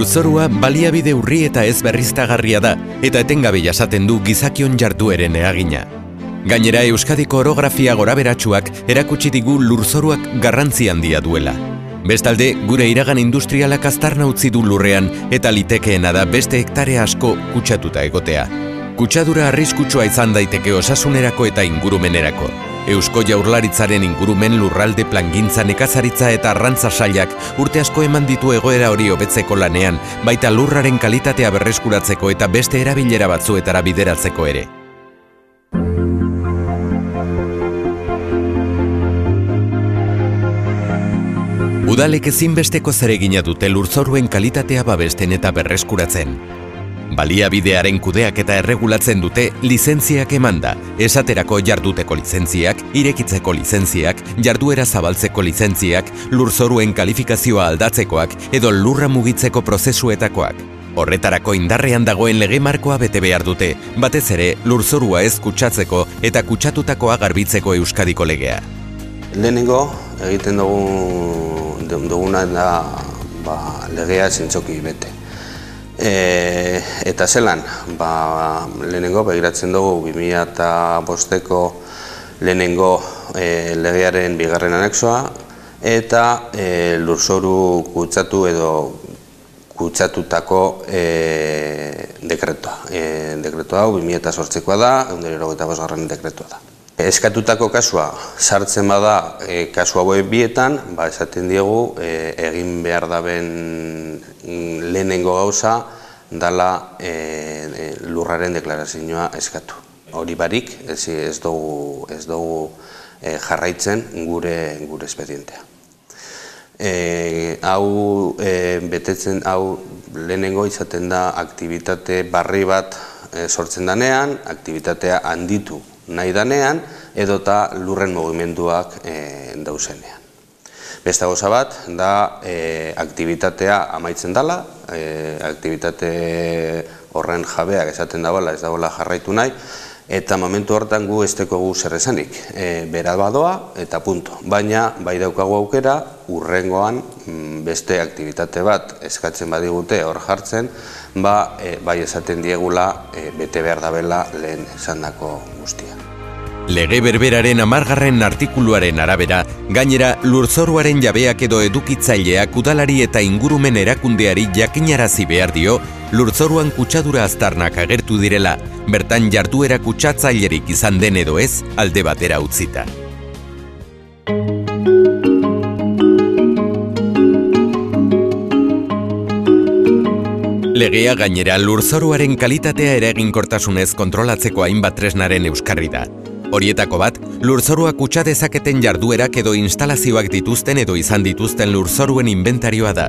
Lurzorua baliabide urri eta ez berriztagarria da, eta etengabe jasaten du gizakion jardueren eragina. Gainera, Euskadiko orografia goraberatsuak erakutsi digu lurzoruak garrantzi handia duela. Bestalde, gure iragan industrialak aztarna utzi du lurrean eta litekeena da beste hektarea asko kutsatuta egotea. Kutsadura arriskutsua izan daiteke osasunerako eta ingurumenerako. Eusko Jaurlaritzaren ingurumen lurralde plangintza, nekazaritza eta arrantza sailak urte asko eman ditu egoera hori hobetzeko lanean, baita lurraren kalitatea berreskuratzeko eta beste erabilera batzuetara bideratzeko ere. Udalek ezinbesteko zeregina dute lurzoruen kalitatea babesten eta berreskuratzen. Baliabidearen kudeaketa erregulatzen dute lizentziak emanda, esaterako jarduteko lizentziak, irekitzeko lizentziak, jarduera zabaltzeko lizentziak, lurzoruen kalifikazioa aldatzekoak edo lurra mugitzeko prozesuetakoak. Horretarako indarrean dagoen lege markoa bete behar dute, batez ere lurzorua ez kutsatzeko eta kutsatutakoa garbitzeko Euskadiko legea. Lehenengo egiten duguna da legea zintzoki bete. Eta zelan, lehenengo begiratzen dugu 2005ko lehenengo legearen bigarren anexoa eta lurzoru kutsatu edo kutsatutako dekretua. Dekretua hau 2008koa da, 125. dekretua da. Eskatutako kasua sartzen bada kasu hauek bietan, esaten diegu egin behar daben lehenengo gauza dela lurraren deklarazioa eskatu. Hori barik ez dugu jarraitzen gure espedientea. Hau betetzen, hau lehenengo izaten da aktivitate barri bat sortzen danean, aktivitatea handitu nahi danean edota lurren mugimenduak dauzenean. Beste gauza bat da aktivitatea amaitzen dela, aktivitate horren jabeak esaten dabala ez dagoela jarraitu nahi, eta momentu hortan gu ez dugu zer esanik. Bera badoa eta punto, baina bai daukagu aukera hurrengoan beste aktivitate bat eskatzen badigute hor jartzen, bai esaten diegula bete behar dabela lehen esandako guztia. Lege berberaren 10. artikuluaren arabera, gainera lurzoruaren jabeak edo edukitzaileak udalari eta ingurumen erakundeari jakinarazi behar dio, lurzoruan kutsadura aztarnak agertu direla, bertan jarduera kutsatzailerik izan den edo ez alde batera utzita. Legea gainera lurzoruaren kalitatea eraginkortasunez kontrolatzeko hainbat tresnaren euskarri da. Horietako bat, lurzorua kutsa dezaketen jarduerak edo instalazioak dituzten edo izan dituzten lurzoruen inventarioa da.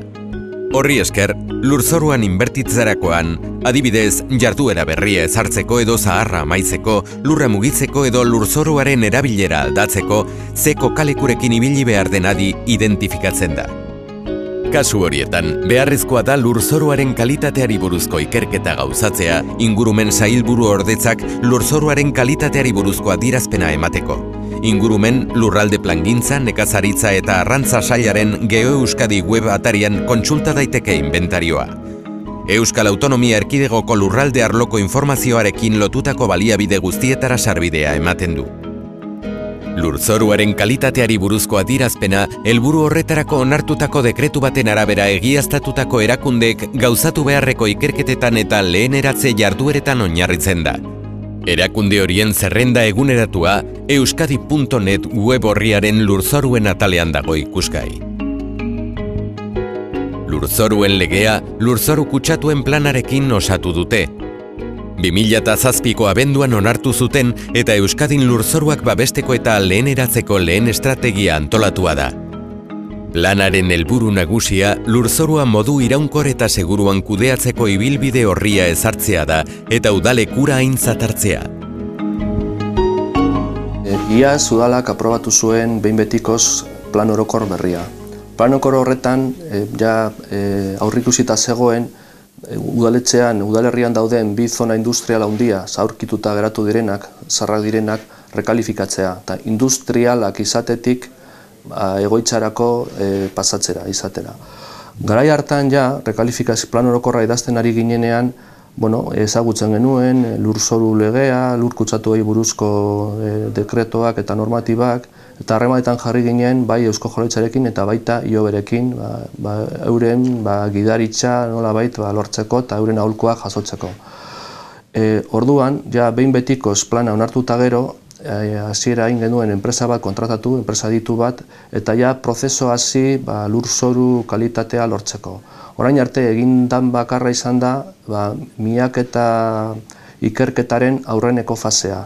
Horri esker, lurzoruan inbertitzerakoan, adibidez jarduera berria ezartzeko edo zaharra amaitzeko, lurra mugitzeko edo lurzoruaren erabilera aldatzeko, zeko kalekurekin ibili behar den adi identifikatzen da. Kasu horietan, beharrezkoa da lurzoruaren kalitateari buruzko ikerketa gauzatzea, ingurumen sailburu ordetzak lurzoruaren kalitateari buruzko adierazpena emateko. Ingurumen lurralde plangintza, nekazaritza eta arrantza sailaren GeoEuskadi web atarian kontsulta daiteke inventarioa. Euskal Autonomia Erkidegoko lurralde arloko informazioarekin lotutako baliabide guztietara sarbidea ematen du. Lurzoruaren kalitateari buruzko adierazpena, helburu horretarako onartutako dekretu baten arabera egiaztatutako erakundeek gauzatu beharreko ikerketetan eta leheneratze jardueretan oinarritzen da. Erakunde horien zerrenda eguneratua euskadi.net web horriaren lurzoruen atalean dago ikusgai. Lurzoruen legea, lurzoru kutsatuen planarekin osatu dute. 2007ko abenduan onartu zuten eta Euskadin lurzoruak babesteko eta leheneratzeko lehen estrategia antolatua da. Planaren helburu nagusia lurzorua modu iraunkor eta seguruan kudeatzeko ibilbide orria ezartzea da eta udalek ura aintzat hartzea. Iaz udalak aprobatu zuen behin betikoz plan orokor berria. Plan orokor horretan aurreikusita zegoen udaletxean, udalerrian dauden bi zona industriala handia, zaurkituta geratu direnak, zarrak direnak, rekalifikatzea. Eta industrialak izatetik egoitzarako pasatzera, izatera. Garai hartan ja, rekalifikazio plan orokorra idazten ari ginenean, bueno, ezagutzen genuen, lurzoru legea, lur kutsatuei buruzko dekretoak eta normatibak, eta harremanetan jarri ginen, bai Eusko Jaurlaritzarekin eta baita IOB-rekin, euren gidaritza nolabait lortzeko eta euren aholkuak jasotzeko. Orduan, ja behin betiko plana onartuta gero, hasiera egin genuen enpresa bat kontratatu, enpresa ditu bat, eta ja prozeso hasi lurzoru kalitatea lortzeko. Orain arte egindan bakarra izan da miaketa ikerketaren aurreneko fasea.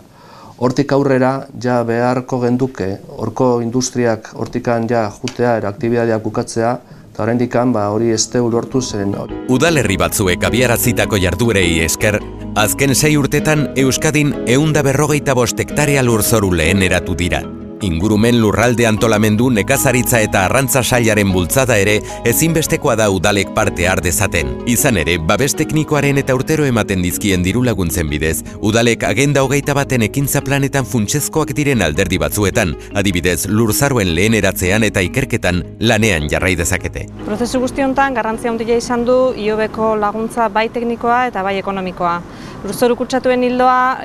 Hortik aurrera ja beharko genduke, horko industriak hortikan ja jutea eta aktibidadeak bukatzea, eta oraindik hori ez du lortu zen. Udalerri batzuek abiarazitako jarduerei esker, azken 6 urtetan Euskadin 145 hektarea lurzoru leheneratu dira. Ingurumen lurralde antolamendu, nekazaritza eta arrantza sailaren bultzada ere ezinbestekoa da udalek parte har dezaten. Izan ere, babes teknikoaren eta urtero ematen dizkien diru laguntzen bidez, udalek agenda 21 ekintza planetan funtsezkoak diren alderdi batzuetan, adibidez lurzaruen leheneratzean eta ikerketan lanean jarrai dezakete. Prozesu guzti honetan garrantzia handia izan du IOB-ko laguntza bai teknikoa eta bai ekonomikoa. Lurzoru kutsatuen hildoa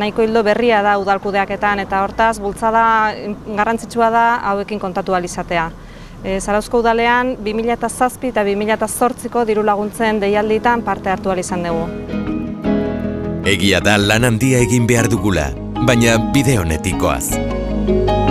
nahiko hildo berria da udalkudeaketan eta hortaz bultzada garrantzitsua da hauekin kontatu ahal izatea. Zarauzko udalean 2007 eta 2008ko diru laguntzen deialdietan parte hartu ahal izan dugu. Egia da lan handia egin behar dugula, baina bide honetikoaz.